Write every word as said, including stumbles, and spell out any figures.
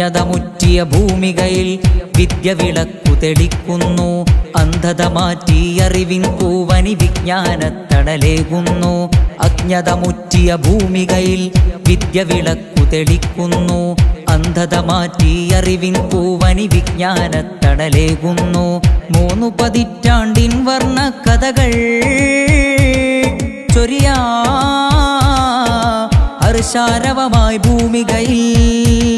ജ്ഞതമുറ്റിയ ഭൂമികയിൽ വിദ്യ വിളക്കു തെളിക്കുന്നു. അന്ധത മാറ്റി അറിവിൻ കൂവനി വിജ്ഞാനത്തണലേകുന്നു. അജ്ഞതമുറ്റിയ ഭൂമികയിൽ വിദ്യ വിളക്കു തെളിക്കുന്നു. അന്ധത മാറ്റി അറിവിൻ കൂവനി വിജ്ഞാനത്തണലേകുന്നു. മൂന്നു പതിറ്റാണ്ടിൻ വർണ്ണ കഥകൾ ചൊരിയാ ഹർഷാരവമായി ഭൂമികയിൽ